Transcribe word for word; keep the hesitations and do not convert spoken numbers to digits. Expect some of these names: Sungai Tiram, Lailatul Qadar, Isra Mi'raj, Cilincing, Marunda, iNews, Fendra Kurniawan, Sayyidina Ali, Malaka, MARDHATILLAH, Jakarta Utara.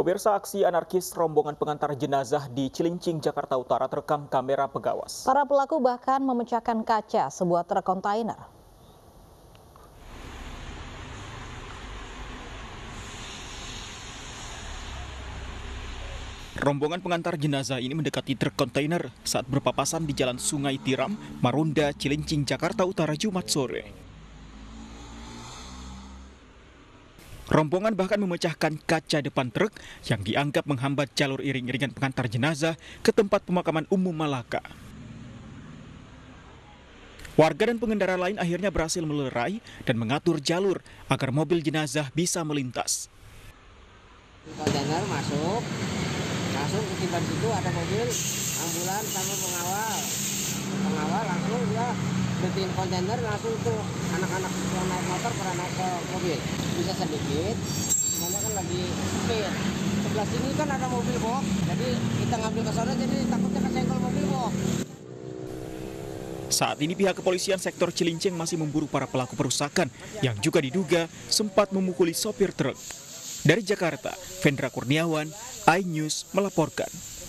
Pemirsa, aksi anarkis rombongan pengantar jenazah di Cilincing, Jakarta Utara terekam kamera pengawas. Para pelaku bahkan memecahkan kaca sebuah truk kontainer. Rombongan pengantar jenazah ini mendekati truk kontainer saat berpapasan di Jalan Sungai Tiram, Marunda, Cilincing, Jakarta Utara Jumat sore. Rombongan bahkan memecahkan kaca depan truk yang dianggap menghambat jalur iring-iringan pengantar jenazah ke tempat pemakaman umum Malaka. Warga dan pengendara lain akhirnya berhasil melerai dan mengatur jalur agar mobil jenazah bisa melintas. Kontainer masuk, langsung di depan situ ada mobil ambulan sama pengawal. Pengawal langsung dia berhentiin kontainer, langsung tuh anak-anak naik motor pernah naik ke mobil. Bisa sedikit, karena kan lagi speed. Sebelah sini kan ada mobil box, jadi kita ngambil ke sana jadi takutnya kesenggol mobil box. Saat ini pihak kepolisian sektor Cilincing masih memburu para pelaku perusakan yang juga diduga sempat memukuli sopir truk. Dari Jakarta, Fendra Kurniawan, iNews melaporkan.